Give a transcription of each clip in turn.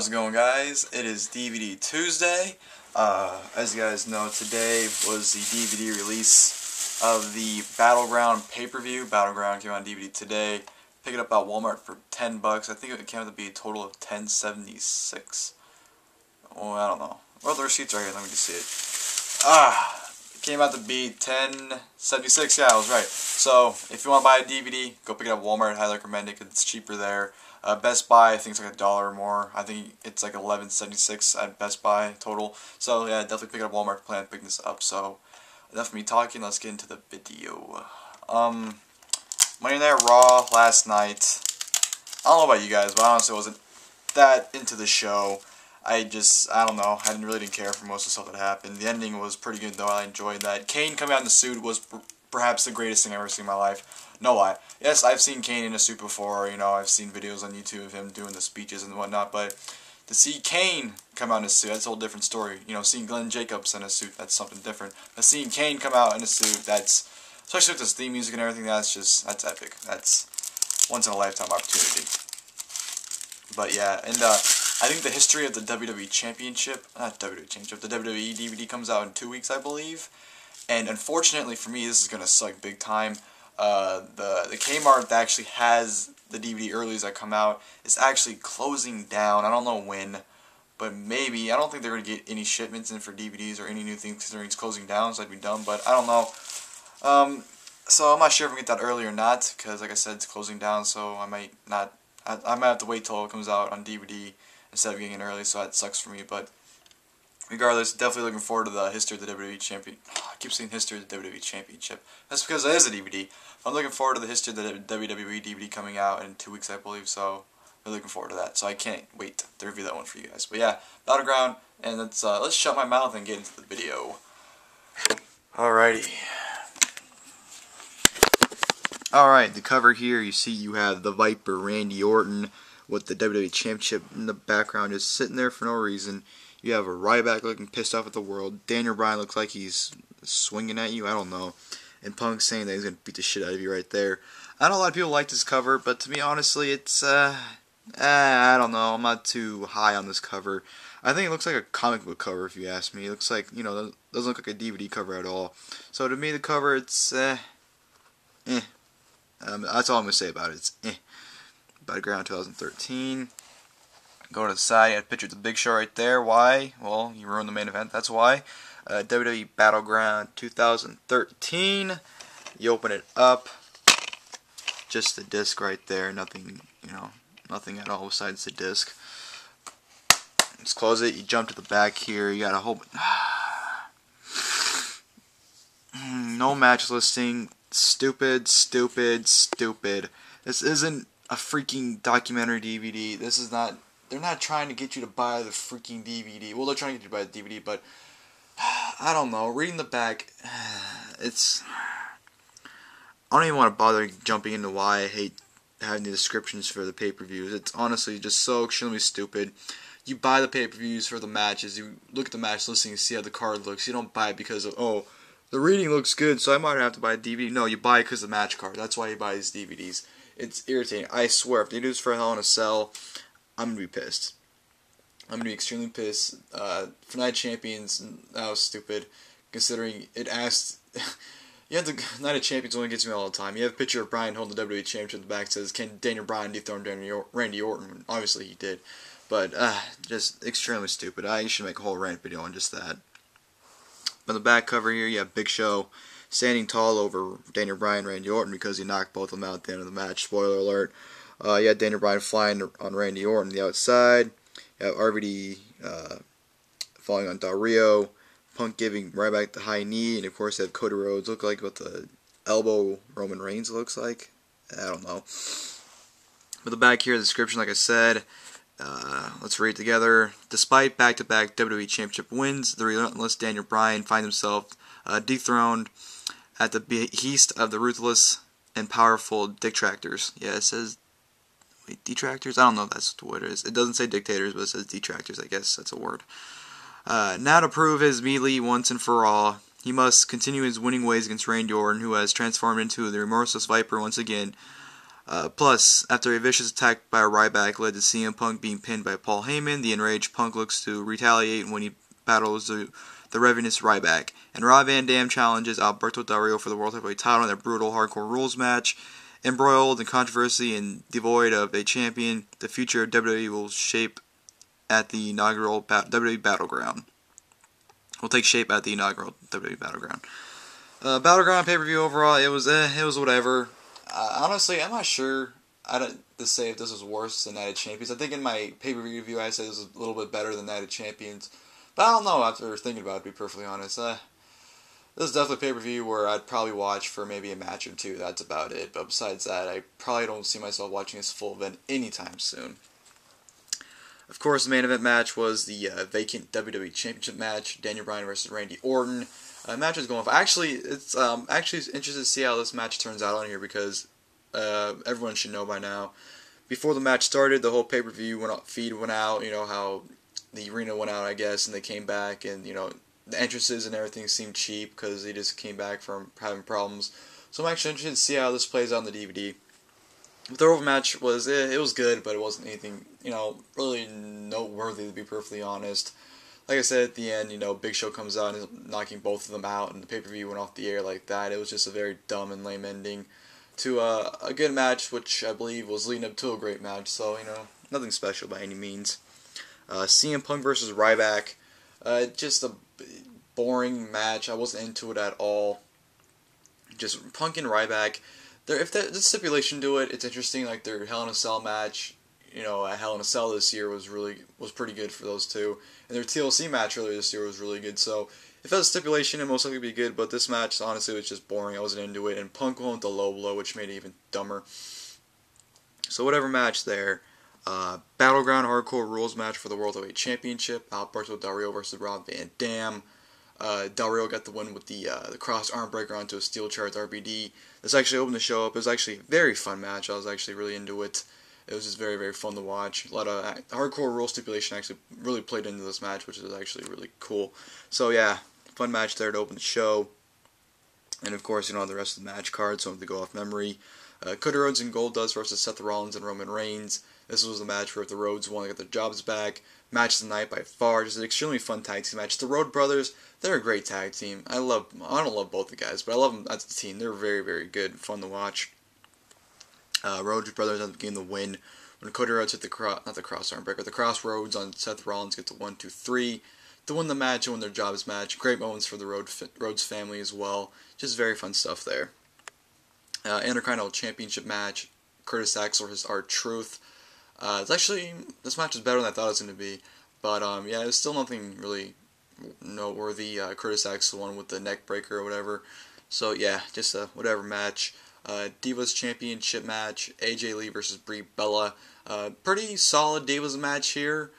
How's it going, guys? It is DVD Tuesday. As you guys know, today was the DVD release of the Battleground pay-per-view. Battleground came on DVD today. Pick it up at Walmart for $10. I think it came out to be a total of $10.76. Oh, I don't know. Well, the receipt's right here. Let me just see it. It came out to be $10.76. Yeah, I was right. So, if you want to buy a DVD, go pick it up at Walmart. I highly recommend it because it's cheaper there. Best Buy, I think it's like $1 or more. I think it's like $11.76 at Best Buy total. So yeah, definitely pick it up at Walmart. Plan on picking this up. So enough of me talking. Let's get into the video. Monday Night Raw last night. I don't know about you guys, but I honestly wasn't that into the show. I don't know. I really didn't care for most of the stuff that happened. The ending was pretty good though. I enjoyed that. Kane coming out in the suit was perhaps the greatest thing I've ever seen in my life. No lie. Yes, I've seen Kane in a suit before, you know, I've seen videos on YouTube of him doing the speeches and whatnot, but to see Kane come out in a suit, that's a whole different story. You know, seeing Glenn Jacobs in a suit, that's something different. But seeing Kane come out in a suit, that's, especially with this theme music and everything, that's epic. That's once in a lifetime opportunity. But yeah, and I think the history of the WWE Championship, the WWE DVD comes out in 2 weeks, I believe. And unfortunately for me, this is going to suck big time. The Kmart that actually has the DVD earlies that come out is actually closing down. I don't know when, but maybe. I don't think they're going to get any shipments in for DVDs or any new things considering it's closing down, so I'd be dumb, but I don't know. So I'm not sure if I'm going to get that early or not, because like I said, it's closing down, so I might not. I might have to wait till it comes out on DVD instead of getting it early, so that sucks for me, but regardless, definitely looking forward to the history of the WWE Championship. Oh, I keep saying history of the WWE Championship. That's because it is a DVD. I'm looking forward to the history of the WWE DVD coming out in 2 weeks, I believe, so I'm looking forward to that. So I can't wait to review that one for you guys. But yeah, Battleground, and let's shut my mouth and get into the video. Alrighty. Alright, the cover here, you see you have the Viper, Randy Orton, with the WWE Championship in the background just sitting there for no reason. You have a Ryback looking pissed off at the world. Daniel Bryan looks like he's swinging at you. I don't know. And Punk saying that he's going to beat the shit out of you right there. I know a lot of people like this cover, but to me, honestly, it's, I don't know. I'm not too high on this cover. I think it looks like a comic book cover, if you ask me. It looks like, you know, it doesn't look like a DVD cover at all. So to me, the cover, it's, eh. That's all I'm going to say about it. It's, eh. Battleground 2013. Go to the side, you had a picture of the Big Show right there. Why? Well, you ruined the main event, that's why. WWE Battleground 2013. You open it up. Just the disc right there. Nothing, you know, nothing at all besides the disc. Let's close it. You jump to the back here. You got a whole... No match listing. Stupid, stupid, stupid. This isn't a freaking documentary DVD. This is not... They're not trying to get you to buy the freaking DVD. Well, they're trying to get you to buy the DVD, but I don't know. Reading the back, it's... I don't even want to bother jumping into why I hate having the descriptions for the pay-per-views. It's honestly just so extremely stupid. You buy the pay-per-views for the matches. You look at the match listing and see how the card looks. You don't buy it because of, oh, the reading looks good, so I might have to buy a DVD. No, you buy it because of the match card. That's why you buy these DVDs. It's irritating. I swear, if they do this for Hell in a Cell... I'm going to be pissed. I'm going to be extremely pissed. For Night Champions, that was stupid, considering it asked... you have the Night of Champions only gets me all the time. You have a picture of Bryan holding the WWE Championship in the back. It says, can Daniel Bryan dethrone Randy Orton? Obviously he did. But, just extremely stupid. I should make a whole rant video on just that. On the back cover here, you have Big Show standing tall over Daniel Bryan and Randy Orton because he knocked both of them out at the end of the match. Spoiler alert. You had Daniel Bryan flying on Randy Orton on the outside. You have RVD falling on Dario. Punk giving Ryback the high knee. And of course, you have Cody Rhodes. Look like what the elbow Roman Reigns looks like. I don't know. But the back here, the description, like I said, let's read it together. Despite back-to-back WWE Championship wins, the relentless Daniel Bryan finds himself dethroned at the behest of the ruthless and powerful detractors. Yeah, it says detractors? I don't know if that's what it is. It doesn't say dictators, but it says detractors. I guess that's a word. Now to prove his melee once and for all, he must continue his winning ways against Randy Orton, who has transformed into the remorseless Viper once again. Plus, after a vicious attack by Ryback led to CM Punk being pinned by Paul Heyman, the enraged Punk looks to retaliate when he battles the ravenous Ryback. And Rob Van Dam challenges Alberto Del Rio for the World Heavyweight title in a brutal hardcore rules match. Embroiled in controversy and devoid of a champion, the future of WWE will shape at the inaugural WWE Battleground. Will take shape at the inaugural WWE Battleground. Battleground pay-per-view overall, it was whatever. Honestly, I'm not sure to say if this was worse than Night of Champions. I think in my pay-per-view review I said this was a little bit better than Night of Champions. But I don't know after thinking about it, to be perfectly honest. This is definitely a pay-per-view where I'd probably watch for maybe a match or two. That's about it. But besides that, I probably don't see myself watching this full event anytime soon. Of course, the main event match was the vacant WWE Championship match, Daniel Bryan versus Randy Orton. The match was going for. Actually, it's actually interested to see how this match turns out on here because everyone should know by now. Before the match started, the whole pay-per-view feed went out. You know how the arena went out, I guess, and they came back, and you know the entrances and everything seemed cheap because they just came back from having problems. So I'm actually interested to see how this plays out on the DVD. The third match was it was good, but it wasn't anything really noteworthy, to be perfectly honest. Like I said at the end, Big Show comes out and is knocking both of them out, and the pay-per-view went off the air like that. It was just a very dumb and lame ending to a good match, which I believe was leading up to a great match. So, nothing special by any means. CM Punk versus Ryback, just a boring match. I wasn't into it at all. Just Punk and Ryback. If there's stipulation to it, it's interesting. Like their Hell in a Cell match, at Hell in a Cell this year was pretty good for those two, and their TLC match earlier this year was really good. So if that's a stipulation, it most likely be good. But this match honestly was just boring. I wasn't into it, and Punk went with the low blow, which made it even dumber. So whatever match there. Battleground hardcore rules match for the World Heavyweight Championship. Alberto Del Rio versus Rob Van Dam. Del Rio got the win with the cross arm breaker onto a steel chair with RVD. This actually opened the show up. It was actually a very fun match. I was actually really into it. It was just very, very fun to watch. A lot of hardcore rule stipulation actually really played into this match, which is actually really cool. So yeah, fun match there to open the show. And of course, the rest of the match cards, so I'm going to go off memory. Cody Rhodes and Goldust versus Seth Rollins and Roman Reigns. This was the match where the Rhodes won, they got their jobs back. Match of the night by far. Just an extremely fun tag team match. The Road Brothers, they're a great tag team. I don't love both the guys, but I love them as a team. They're very, very good, fun to watch. Road Brothers ended up getting the win when Cody Rhodes hit the crossroads on Seth Rollins, get the 1-2-3 to win the match and win their jobs match. Great moments for the Rhodes family as well. Just very fun stuff there. Intercontinental Championship match. Curtis Axel versus R-Truth. It's actually, this match is better than I thought it was going to be, but yeah, it was still nothing really noteworthy. Curtis Axel won with the neck breaker or whatever, so yeah, just a whatever match. Divas Championship match, AJ Lee versus Brie Bella. Pretty solid Divas match here.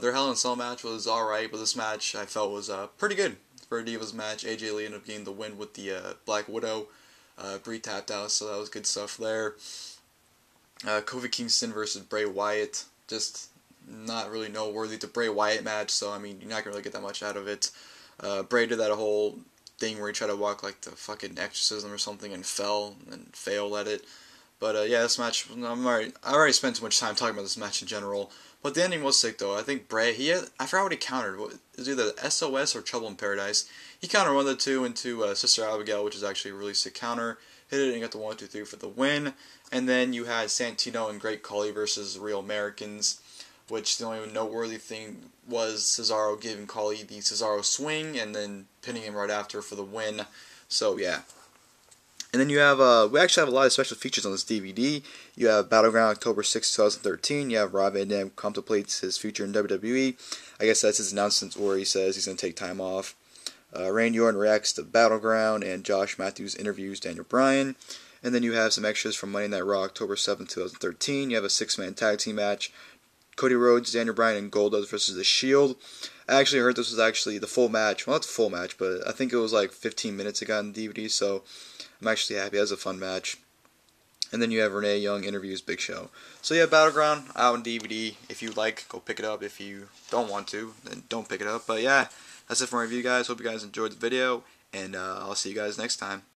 Their Hell in a Cell match was alright, but this match I felt was pretty good for a Divas match. AJ Lee ended up getting the win with the Black Widow. Brie tapped out, so that was good stuff there. Kofi Kingston versus Bray Wyatt, just not really noteworthy. It's a Bray Wyatt match, so I mean, you're not gonna really get that much out of it. Bray did that whole thing where he tried to walk like the fucking exorcism or something and fell and failed at it. But yeah, this match, I already spent too much time talking about this match in general. But the ending was sick though. I think Bray, I forgot what he countered. It was either the SOS or Trouble in Paradise. He countered one of the two into Sister Abigail, which is actually a really sick counter. Hit it and got the 1-2-3 for the win. And then you had Santino and Great Khali versus Real Americans, which the only noteworthy thing was Cesaro giving Khali the Cesaro swing and then pinning him right after for the win. So yeah. And then you have, we actually have a lot of special features on this DVD. You have Battleground October 6, 2013. You have Rob Van Dam contemplates his future in WWE. I guess that's his announcement where he says he's going to take time off. Randy Orton reacts to Battleground, and Josh Matthews interviews Daniel Bryan. And then you have some extras from Monday Night Raw October 7, 2013. You have a 6-man tag team match. Cody Rhodes, Daniel Bryan, and Goldust versus The Shield. I actually heard this was actually the full match. Well, not the full match, but I think it was like 15 minutes ago on the DVD, so I'm actually happy. That was a fun match. And then you have Renee Young interviews Big Show. So yeah, Battleground out on DVD. If you like, go pick it up. If you don't want to, then don't pick it up. But yeah, that's it for my review, guys. Hope you guys enjoyed the video, and I'll see you guys next time.